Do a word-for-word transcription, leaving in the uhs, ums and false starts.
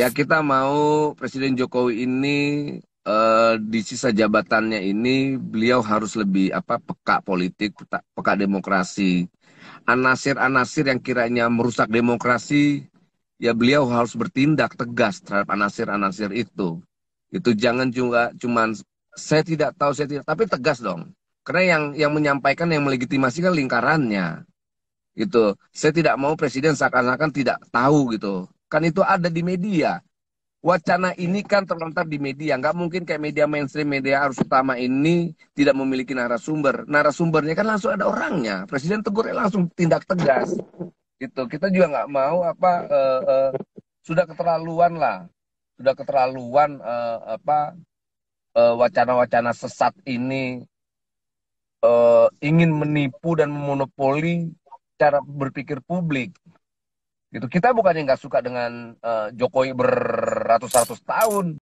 Ya, kita mau Presiden Jokowi ini eh, di sisa jabatannya ini beliau harus lebih apa peka politik, peka, peka demokrasi. Anasir-anasir yang kiranya merusak demokrasi, ya beliau harus bertindak tegas terhadap anasir-anasir itu. Itu jangan juga cuman saya tidak tahu, saya tidak, tapi tegas dong. Karena yang yang menyampaikan, yang melegitimasi kan lingkarannya. Gitu. Saya tidak mau presiden seakan-akan tidak tahu gitu. Kan itu ada di media. Wacana ini kan terlontar di media. Nggak mungkin kayak media mainstream, media arus utama ini tidak memiliki narasumber. Narasumbernya kan langsung ada orangnya. Presiden tegurnya langsung tindak tegas. Gitu. Kita juga nggak mau apa eh, eh, sudah keterlaluan lah. Sudah keterlaluan eh, apa wacana-wacana eh, sesat ini. Uh, ingin menipu dan memonopoli cara berpikir publik. Gitu. Kita bukannya nggak suka dengan uh, Jokowi beratus-ratus tahun.